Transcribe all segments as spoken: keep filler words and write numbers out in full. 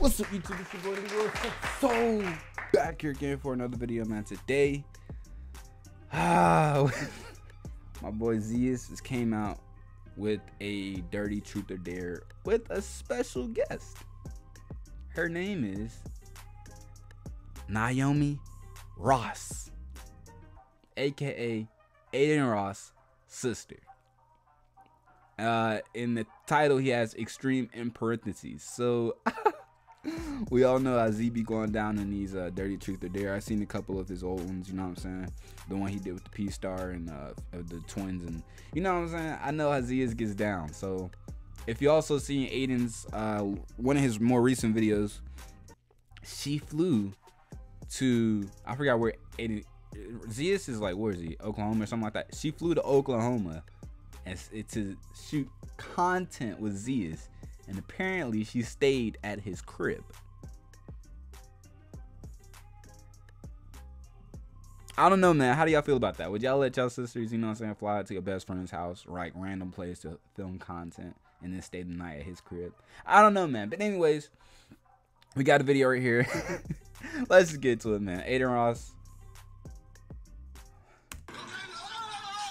What's up, YouTube? It's your boy Adin Ross. So back here again for another video, man. Today, ah, my boy Zias just came out with a dirty truth or dare with a special guest. Her name is Naomi Ross, aka Adin Ross' sister. Uh, in the title, he has extreme in parentheses. So. We all know how Z be going down in these uh, dirty truth or dare. I've seen a couple of his old ones, you know what I'm saying? The one he did with the P-Star and uh, the twins, and you know what I'm saying? I know how Z is gets down. So if you also seen Adin's, uh, one of his more recent videos, she flew to, I forgot where Adin, Zias is like, where is he? Oklahoma or something like that. She flew to Oklahoma and to shoot content with Zias. And apparently she stayed at his crib. I don't know, man. How do y'all feel about that? Would y'all let y'all sisters, you know what I'm saying, fly to your best friend's house, right, random place to film content, and then stay the night at his crib? I don't know, man. But anyways, we got a video right here. Let's just get to it, man. Adin Ross.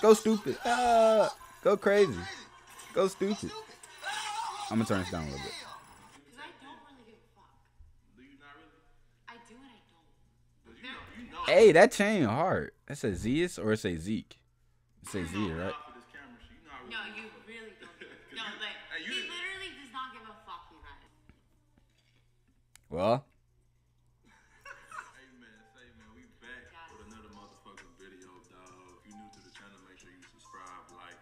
Go stupid. Uh, go crazy. Go stupid. I'm gonna turn this down a little bit. Because I don't really give a fuck. Do you not really? I do and I don't. You know, you know. Hey, that chain hard. That says Zias or it says Zeke? It says Z, right? No, you really don't. No, like, he literally does not give a fuck, you guys. Well. Hey, man. Hey, man. We back with another motherfucking video, dog. If you're new to the channel, make sure you subscribe, like.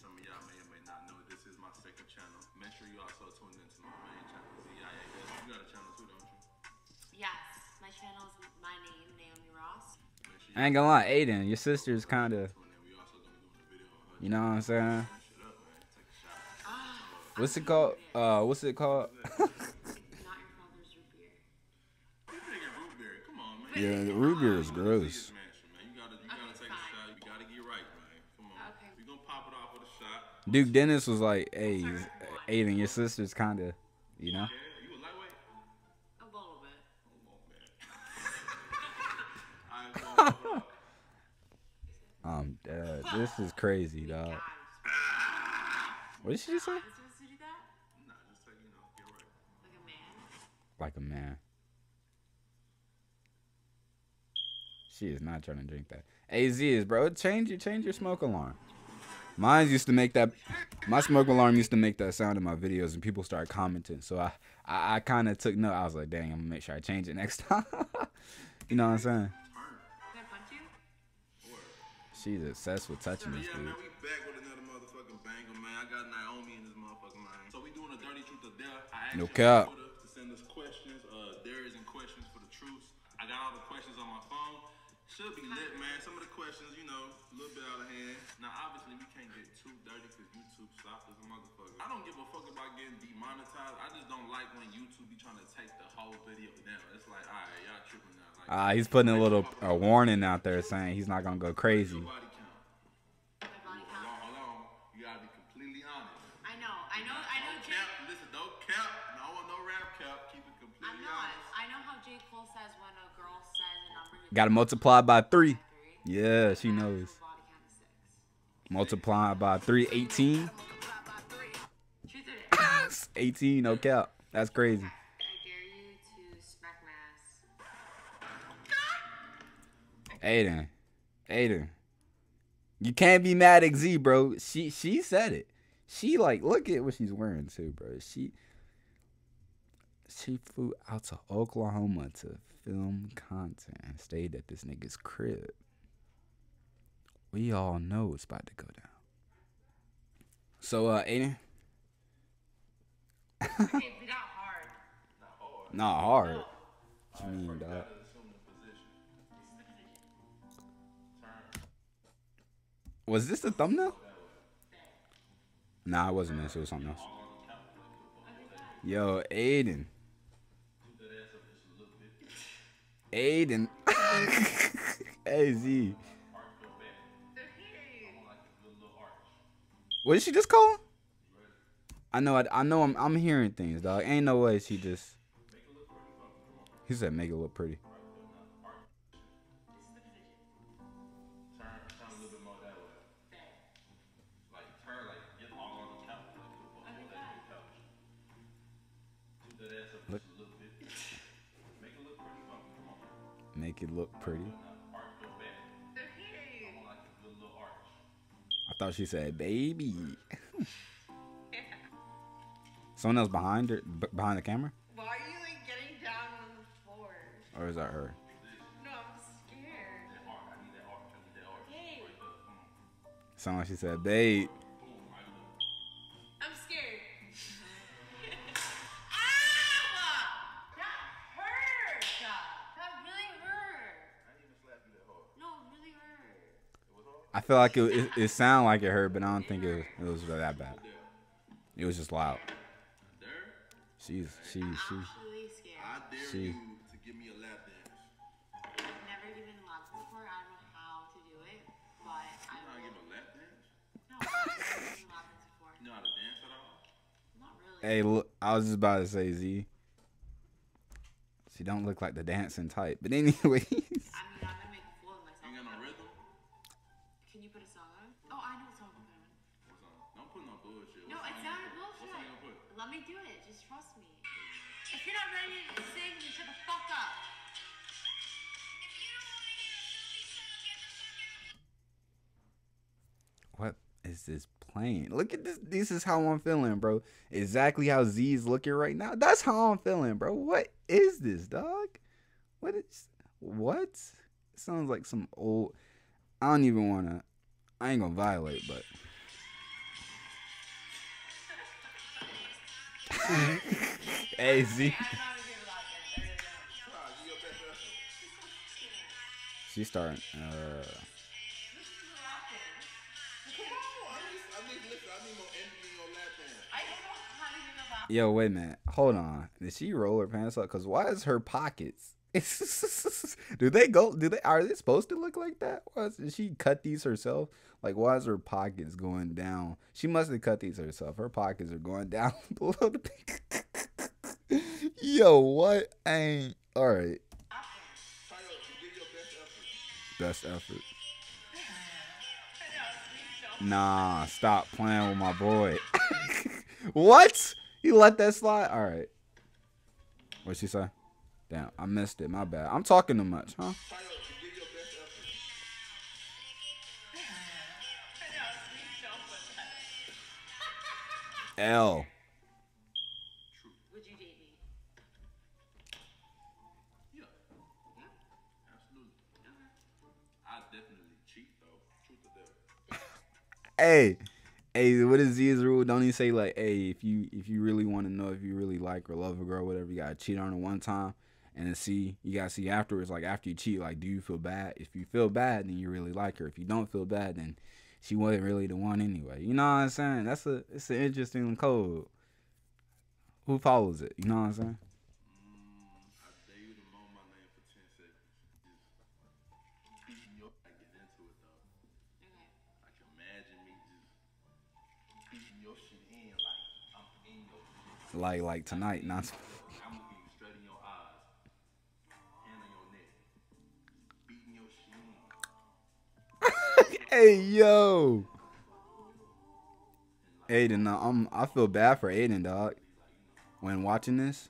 Some of y'all may or may not know this is my second channel. Make sure you also tune into my main channel, Zias. You got a channel too, don't you? Yes, my channel's my name, Naomi Ross. Sure I ain't gonna lie, Adin, your sister's kind of. You know what I'm saying? What's it called? Uh, what's it called? Not your father's root beer. You drinking root beer? Come on, man. Yeah, the root beer is gross. Duke Dennis was like, hey, Adin, your sister's kind of, you know? Yeah, you a lightweight? A little bit. A little bit. I'm dead. This is crazy, dog. What did she just say? Nah, just so you know, you're right. Like a man. Like a man. She is not trying to drink that. A Z is, bro. Change your, change your smoke alarm. Mine used to make that, my smoke alarm used to make that sound in my videos, and people started commenting. So I, I, I kind of took note. I was like, dang, I'm going to make sure I change it next time. You know what I'm saying? She's obsessed with touching this dude. Yeah, man, we back with another motherfucking banger, man. I got Naomi in this motherfucking line. So we doing a dirty truth or dare. I asked her to send us questions, uh, dares and questions for the truths. I got all the questions on my phone. Should be lit, man. Some of the questions, you know, a little bit out of hand. Now, obviously, we can't get too dirty because YouTube stopped us, motherfucker. I don't give a fuck about getting demonetized. I just don't like when YouTube be trying to take the whole video down. It's like, all right, y'all tripping now. Like, uh, he's putting a little a warning out there saying he's not going to go crazy. Hold on, hold on. You got to be completely honest. I know. I know. I know. Cap, listen, no cap. No, no rap cap. Keep it completely honest. I know how J. Cole says when a girl says a number. Got to multiply by three. Yeah, she knows. Multiply by three, eighteen. eighteen, no cap. That's crazy. I dare you to smack my ass. Adin, Adin, you can't be mad at Z, bro. She she said it. She like, look at what she's wearing too, bro. She she flew out to Oklahoma to film content and stayed at this nigga's crib. We all know it's about to go down. So, uh, Adin? Hey, not hard. Not hard. Not hard. No. What you mean, dog? Was this the thumbnail? Nah, I wasn't this. It was something else. Yo, Adin. Adin. Hey, Z. What did she just call? I know. I, I know. I'm. I'm hearing things, dog. Ain't no way she just. He said make it look pretty. Look. Make it look pretty. I thought she said baby. Someone else behind her, b behind the camera? Why are you like getting down on the floor? Or is that her? No, I'm scared. Hey. Someone she said babe. I'm scared. Ah! That hurt. That really hurt. I didn't even slap you that hard. No, it really hurt. I feel like it it, it sounded like it hurt, but I don't think it, it was really that bad. It was just loud. She's, she, she, I'm really scared. I dare she. you to give me a lap dance. I've never given laps before. I don't know how to do it, but I don't give a lap dance? No, I've never given lap dance before. You know how to dance at all? Not really. Hey, look, I was just about to say, Z, she don't look like the dancing type. But anyways. I mean, I'm going to make a fool of myself. You got no rhythm? Can you put a song on? Oh, I know a song. What song? Don't put no bullshit. No, it's not a bullshit. Let me do it. Just trust me. If you're not ready to sing, then shut the fuck up. If you don't want to hear a silly song, get the fuck out. What is this playing? Look at this. This is how I'm feeling, bro. Exactly how Z is looking right now. That's how I'm feeling, bro. What is this, dog? What is what? It sounds like some old. I don't even wanna. I ain't gonna violate, but. Hey Z. She's starting. Uh... Yo, wait a minute. Hold on. Did she roll her pants up? Cause why is her pockets? do they go? Do they? Are they supposed to look like that? Why did she cut these herself? Like, why is her pockets going down? She must have cut these herself. Her pockets are going down below the pink. Yo, what? I ain't all right. Best effort. Nah, stop playing with my boy. What? You let that slide? All right. What'd she say? Damn, I missed it. My bad. I'm talking too much, huh? L. Would you date me? Yeah. Yeah. Absolutely. I definitely cheat though. Truth or dare. Hey. Hey, what is Zia's rule? Don't even say like, hey, if you if you really want to know if you really like or love a girl, whatever, you gotta cheat on her one time. And then see, you gotta see afterwards, like after you cheat, like, do you feel bad? If you feel bad, then you really like her. If you don't feel bad, then she wasn't really the one anyway. You know what I'm saying? That's a, it's an interesting code. Who follows it? You know what I'm saying? Like, like tonight, not. Hey yo, Aiden. Uh, I'm. I feel bad for Aiden, dog. When watching this.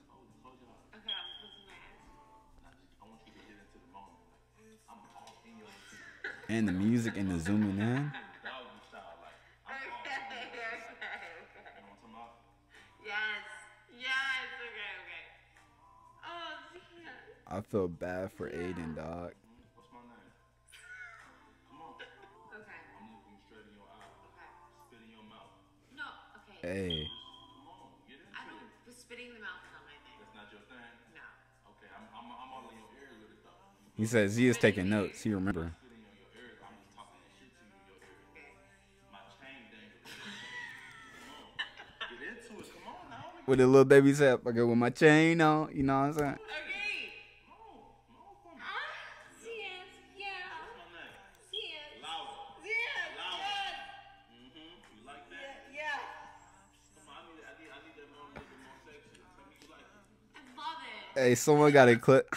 And the music and the zooming in. I feel bad for Aiden, dog. What's my name? Come on. Okay. I'm looking straight in your eye. Okay. Spit in your mouth. No, okay. Hey. Come on, get into it. I don't, but spitting the mouth is not my thing. That's not your thing? No. Okay, I'm, I'm, I'm all in your ear with it, though. He says he is taking notes. He remember. Spitting on your ears. I'm just talking that shit to you in your ear. Okay. My chain dangles. Come on. Get into it. Come on now. With the little baby said, I go with my chain on. You know what I'm saying? Okay. Hey, someone got a clip.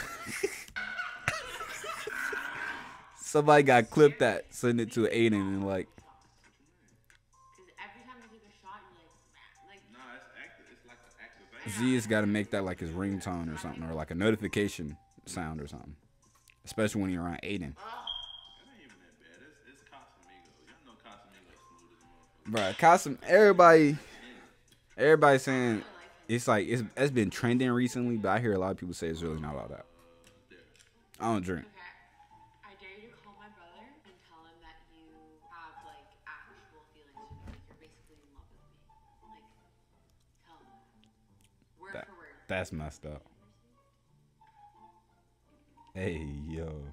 Somebody got clipped that. Send it to Adin and like. Zias got to make that like his ringtone or something, or like a notification sound or something. Especially when you're around Adin. Bruh, Cosm, everybody, everybody saying it's like it's it's been trending recently, but I hear a lot of people say it's really not all that. I don't drink. Okay. I dare you to call my brother and tell him that you have like actual feelings for me. You're basically in love with me. Like, tell him word that, for word. That's messed up. Hey yo.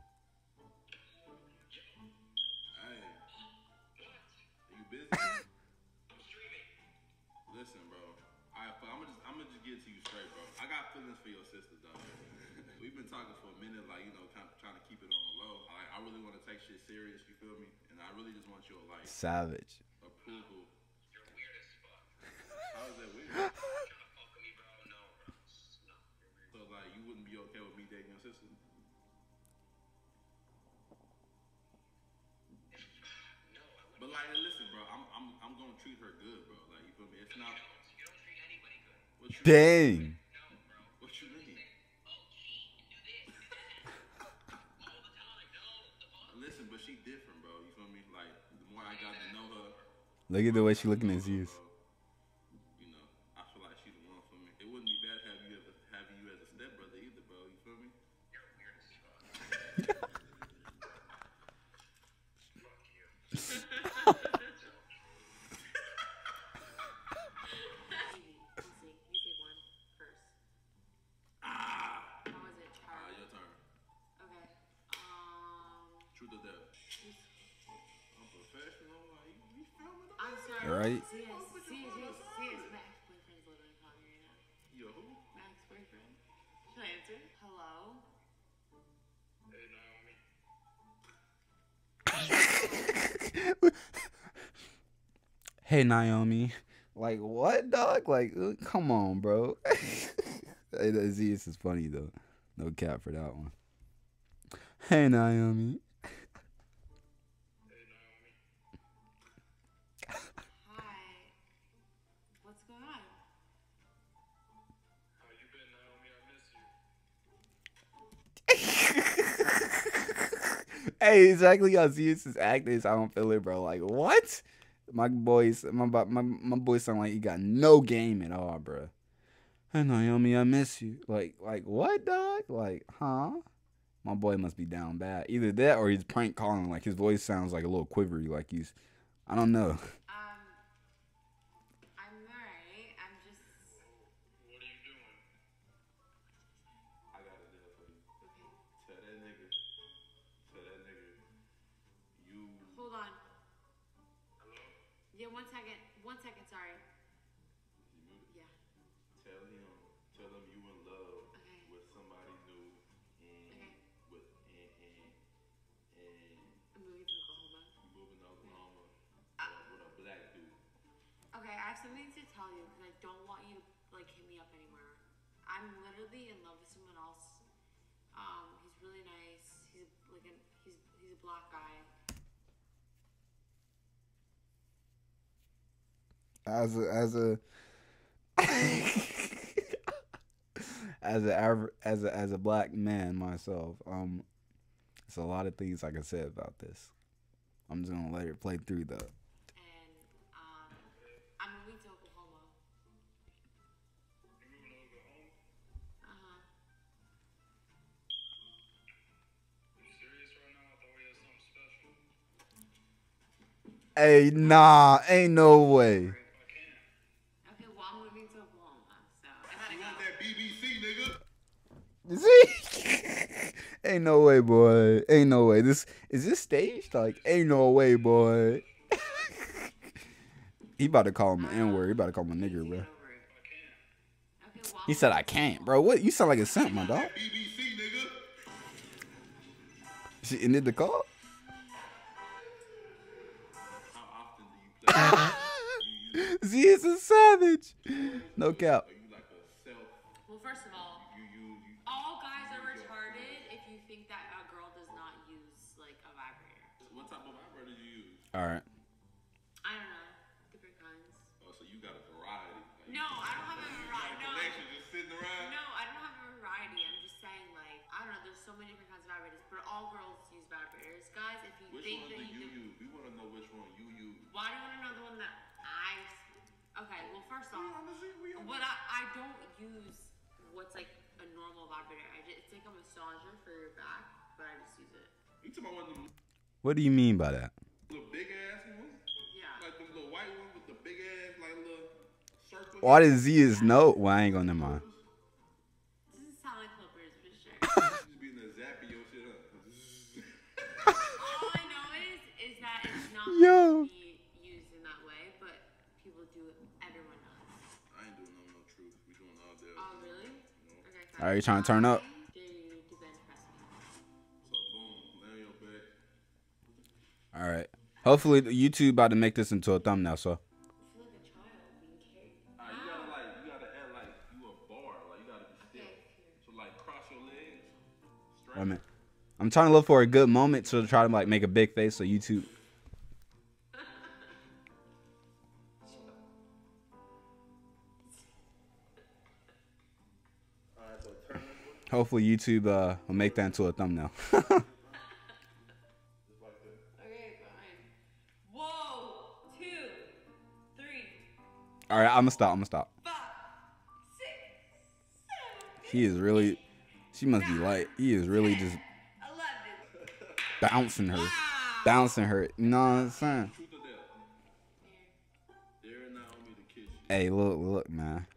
Listen, bro. Alright, I'm gonna just I'm gonna just get to you straight, bro. I got feelings for your sister, though. We've been talking for a minute, like, you know, kind of trying to keep it on the low. Like, I really want to take shit serious, you feel me? And I really just want your like savage approval. You're weird as fuck. How is that weird? You're trying to fuck with me, bro. No, bro. No, you're weird. So like, you wouldn't be okay with me dating your sister? No, I wouldn't. But like, listen. I'm, I'm gonna treat her good, bro. Like, you feel me? It's not. You don't treat anybody good. What you Dang. No, bro. What you mean? Oh, cheat and do this. All the time. No, the fuck. Listen, but she different, bro. You feel me? Like, the more I got to know her. Look at the way she looking at Zias. You know, I feel like she's the one for me. It wouldn't be bad to have you, ever, have you as a stepbrother either, bro. You feel me? You're weird as fuck. Fuck you. Right? See, it's, see, it's, see, it's my ex-boyfriend's literally calling me right now. Yo, who? My ex-boyfriend. Should I answer? Hello? Hey, Naomi. Hey, Naomi. Like, what, dog? Like, come on, bro. Hey, that Zias is funny, though. No cap for that one. Hey, Naomi. Hey, exactly how Zias is acting. I don't feel it, bro. Like, what? My boys, my my my boys sound like you got no game at all, bro. Hey, Naomi, I miss you. Like, like what, dog? Like, huh? My boy must be down bad. Either that or he's prank calling. Like, his voice sounds like a little quivery. Like he's, I don't know. Um, I'm alright. I'm just. What are you doing? I got a deal for you. Okay. Tell that nigga. Hold on. Hello? Yeah, one second. One second, sorry. Yeah. Tell him, tell him you in love okay. with somebody new. And okay. With, and, and, and I'm moving to Oklahoma. You're moving to Oklahoma uh, with a black dude. Okay, I have something to tell you because I don't want you to, like, hit me up anymore. I'm literally in love with someone else. Um, he's really nice. He's, like, a, he's, he's a black guy. As a as a as a as a as a black man myself, um, it's a lot of things I can say about this. I'm just gonna let it play through though. And um, I'm moving to Oklahoma. You're moving to Oklahoma? Uh huh. Are you serious right now? I thought we had something special. Hey, nah, ain't no way. Ain't no way, boy. Ain't no way. This is this staged? Like, ain't no way, boy. He about to call him an N-word. He about to call him a nigger, bro. He said I can't, bro. What? You sound like a simp, my dog. She ended the call. Z is a savage. No cap. Well, first of all. What type of vibrator do you use? All right. I don't know. Different kinds. Oh, so you got a variety. Like, no, I don't have a variety. No. Collection just sitting around? No, I don't have a variety. I'm just saying, like, I don't know. There's so many different kinds of vibrators, but all girls use vibrators. Guys, if you which think that you, you do, use? We want to know which one you use. Why do you want to know the one that I... Okay, well, first off, what I, I don't use what's, like, a normal vibrator. I just, it's like a massager for your back, but I just use it. You talking about one of them... What do you mean by that? The big ass ones? Yeah. Like the little white ones with the big ass, like little circles. Why does Zias know? Well, I ain't gonna mind. This is solid clippers for sure. Just being a zappy your shit up. All I know is, is that it's not going to be used in that way, but people do it. Everyone does. I ain't doing no no truth. We doing all that. Oh, really? No. Okay, so are you trying to turn up? All right. Hopefully, YouTube about to make this into a thumbnail, so. You feel like a child being carried. All right, you gotta, like, you gotta act like you a bar. Like, you gotta be still. So, like, cross your legs. Straight. Wait a minute. I'm trying to look for a good moment to try to, like, make a big face so YouTube. Hopefully, YouTube uh, will make that into a thumbnail. All right, I'm gonna stop. I'm gonna stop. Five, six, seven, she is really, eight, she must nine, be light. He is really ten, just eleven. Bouncing her, wow. Bouncing her. You know what I'm saying? Hey, look, look, man.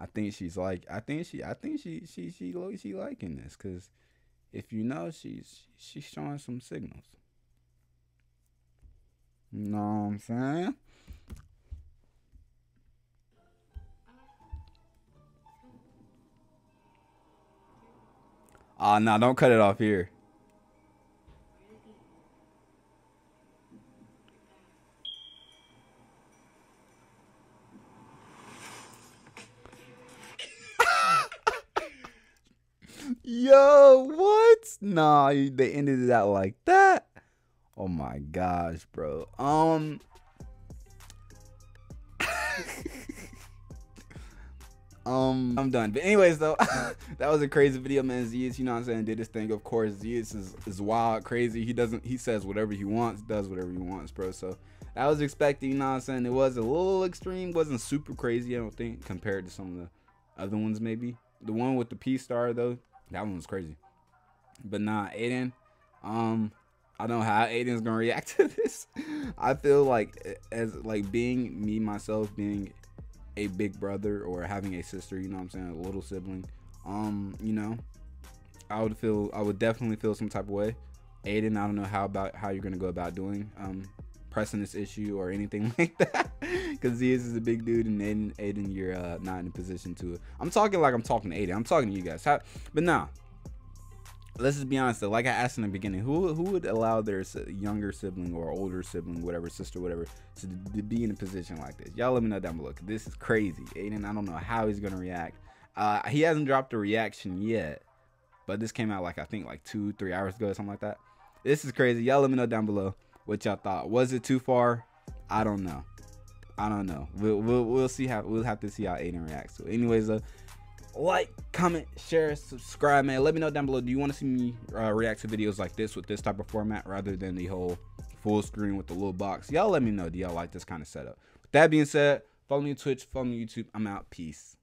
I think she's like, I think she, I think she, she, she, she, she liking this, cause if you know, she's, she's showing some signals. You know what I'm saying? Ah, uh, no, nah, don't cut it off here. Yo, what? Nah, they ended it out like that. Oh my gosh, bro. Um. Um, I'm done. But anyways, though, that was a crazy video, man. Zias, you know what I'm saying, did this thing. Of course, Zias is, is wild, crazy. He doesn't, he says whatever he wants, does whatever he wants, bro. So I was expecting, you know what I'm saying, it was a little extreme, wasn't super crazy, I don't think, compared to some of the other ones, maybe. The one with the P-Star, though, that one was crazy. But nah, Adin, um... I don't know how Adin's gonna react to this. I feel like, as like being me myself, being a big brother or having a sister, you know what I'm saying, a little sibling, um, you know, I would feel, I would definitely feel some type of way. Adin, I don't know how about how you're gonna go about doing, um, pressing this issue or anything like that, because Zias is a big dude, and Adin, Adin, you're uh, not in a position to. I'm talking like I'm talking to Adin. I'm talking to you guys, how, but nah. Let's just be honest though, like I asked in the beginning, who who would allow their younger sibling or older sibling, whatever, sister, whatever, to, to be in a position like this? Y'all let me know down below. This is crazy. Adin, I don't know how he's going to react. Uh, he hasn't dropped a reaction yet, but this came out like, I think like two, three hours ago or something like that. This is crazy. Y'all let me know down below what y'all thought. Was it too far? I don't know. I don't know. We'll, we'll, we'll see how, we'll have to see how Adin reacts. So anyways, uh, like, comment, share, subscribe, man. Let me know down below, do you want to see me uh, react to videos like this with this type of format rather than the whole full screen with the little box? Y'all let me know, do y'all like this kind of setup? With that being said, follow me on Twitch, follow me on YouTube. I'm out. Peace.